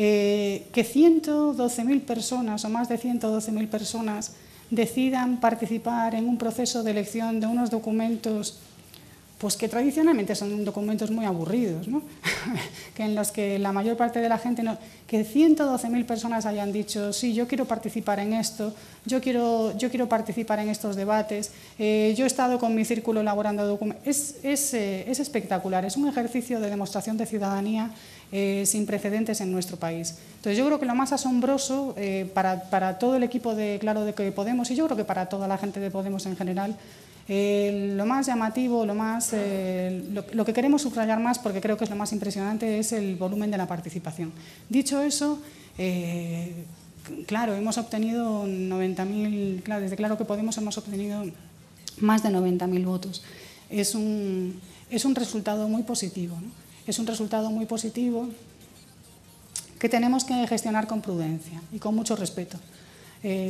que 112.000 personas o más de 112.000 personas decidan participar en un proceso de elección de unos documentos pues que tradicionalmente son documentos muy aburridos, ¿no? que en los que la mayor parte de la gente, no, que 112.000 personas hayan dicho, sí, yo quiero participar en esto, yo quiero participar en estos debates, yo he estado con mi círculo elaborando documentos, es espectacular, es un ejercicio de demostración de ciudadanía sin precedentes en nuestro país. Entonces yo creo que lo más asombroso para todo el equipo de Claro que Podemos, y yo creo que para toda la gente de Podemos en general, lo más llamativo, lo que queremos subrayar más, porque creo que es lo más impresionante, es el volumen de la participación. Dicho eso, claro, hemos obtenido 90.000, claro, desde Claro que Podemos hemos obtenido más de 90.000 votos. Es un resultado muy positivo, ¿no? Es un resultado muy positivo que tenemos que gestionar con prudencia y con mucho respeto.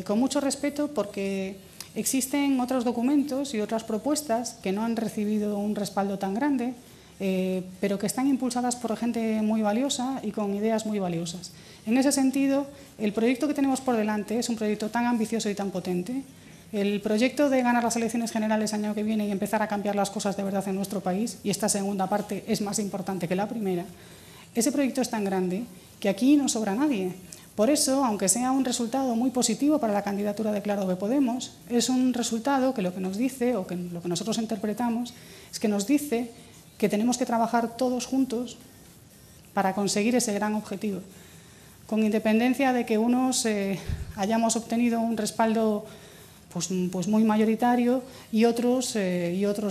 Con mucho respeto porque existen otros documentos y otras propuestas que no han recibido un respaldo tan grande, pero que están impulsadas por gente muy valiosa y con ideas muy valiosas. En ese sentido, el proyecto que tenemos por delante es un proyecto tan ambicioso y tan potente. El proyecto de ganar las elecciones generales año que viene y empezar a cambiar las cosas de verdad en nuestro país, y esta segunda parte es más importante que la primera, ese proyecto es tan grande que aquí no sobra nadie. Por eso, aunque sea un resultado muy positivo para la candidatura de Claro que Podemos, es un resultado que lo que nos dice, o que lo que nosotros interpretamos, es que nos dice que tenemos que trabajar todos juntos para conseguir ese gran objetivo. Con independencia de que unos hayamos obtenido un respaldo pues muy mayoritario y otros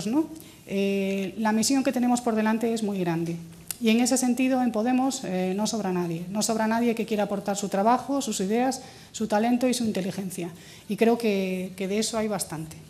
no, la misión que tenemos por delante es muy grande. Y en ese sentido, en Podemos no sobra nadie. No sobra nadie que quiera aportar su trabajo, sus ideas, su talento y su inteligencia. Y creo que de eso hay bastante.